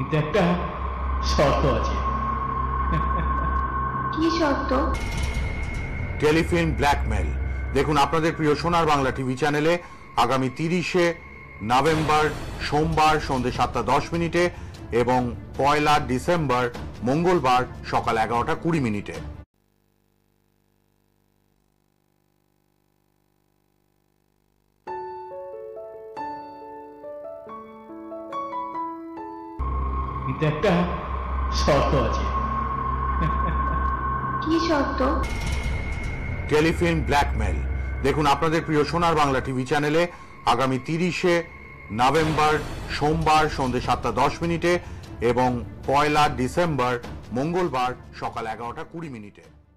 কিন্তু একটা শর্ত আছে। কি শর্ত? টেলিফিল্ম ব্ল্যাকমেল দেখুন আপনাদের প্রিয় সোনার বাংলা টিভি চ্যানেলে আগামী 30শে নভেম্বর সোমবার সন্ধ্যে 7:10 এবং 1লা ডিসেম্বর মঙ্গলবার সকাল 11:20। কিন্তু একটা শর্ত আছে। কি শর্ত? টেলিফিল্ম ব্ল্যাকমেল দেখুন আপনাদের প্রিয় সোনার বাংলা টিভি চ্যানেলে আগামী 30শে নভেম্বর সোমবার সন্ধ্যে 7:10 এবং 1লা ডিসেম্বর মঙ্গলবার সকাল 11:20।